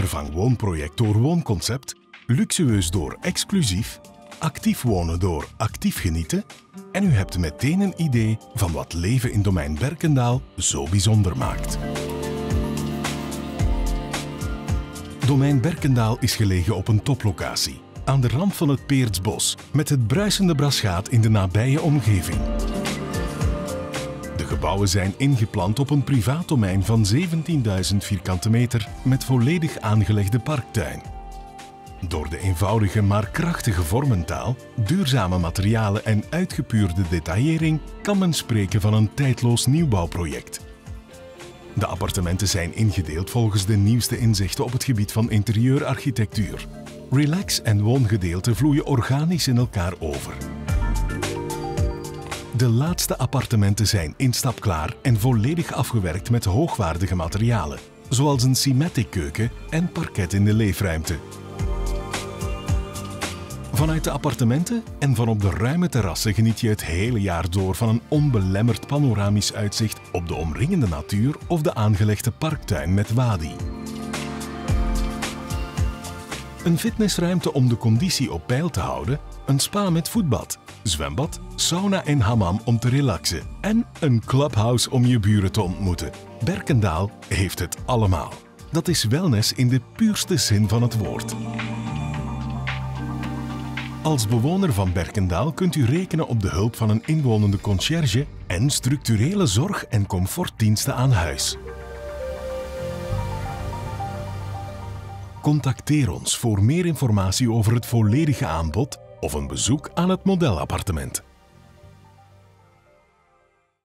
Vervang woonproject door woonconcept, luxueus door exclusief, actief wonen door actief genieten en u hebt meteen een idee van wat leven in Domein Berckendael zo bijzonder maakt. Domein Berckendael is gelegen op een toplocatie, aan de rand van het Peerdsbos, met het bruisende Brasschaat in de nabije omgeving. De gebouwen zijn ingeplant op een privaat domein van 17.000 vierkante meter met volledig aangelegde parktuin. Door de eenvoudige maar krachtige vormentaal, duurzame materialen en uitgepuurde detaillering kan men spreken van een tijdloos nieuwbouwproject. De appartementen zijn ingedeeld volgens de nieuwste inzichten op het gebied van interieurarchitectuur. Relax en woongedeelte vloeien organisch in elkaar over. De laatste appartementen zijn instapklaar en volledig afgewerkt met hoogwaardige materialen, zoals een Simatic keuken en parket in de leefruimte. Vanuit de appartementen en van op de ruime terrassen geniet je het hele jaar door van een onbelemmerd panoramisch uitzicht op de omringende natuur of de aangelegde parktuin met wadi. Een fitnessruimte om de conditie op peil te houden, een spa met voetbad, zwembad, sauna en hammam om te relaxen en een clubhouse om je buren te ontmoeten. Berckendael heeft het allemaal. Dat is wellness in de puurste zin van het woord. Als bewoner van Berckendael kunt u rekenen op de hulp van een inwonende conciërge en structurele zorg- en comfortdiensten aan huis. Contacteer ons voor meer informatie over het volledige aanbod of een bezoek aan het modelappartement.